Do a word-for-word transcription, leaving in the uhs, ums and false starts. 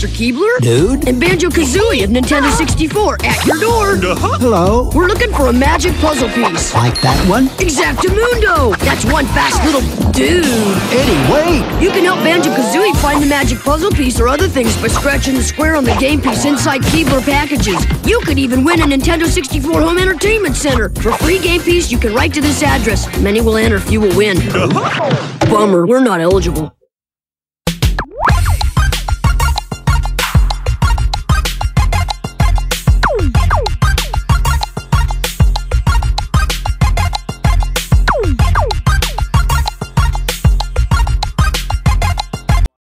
Mister Keebler, Dude, and Banjo-Kazooie of Nintendo sixty-four at your door. Uh-huh. Hello? We're looking for a magic puzzle piece. Like that one? Exactamundo! That's one fast little dude. Eddie, wait! You can help Banjo-Kazooie find the magic puzzle piece or other things by scratching the square on the game piece inside Keebler packages. You could even win a Nintendo sixty-four Home Entertainment Center. For free game piece, you can write to this address. Many will enter if you will win. Uh-huh. Bummer, we're not eligible.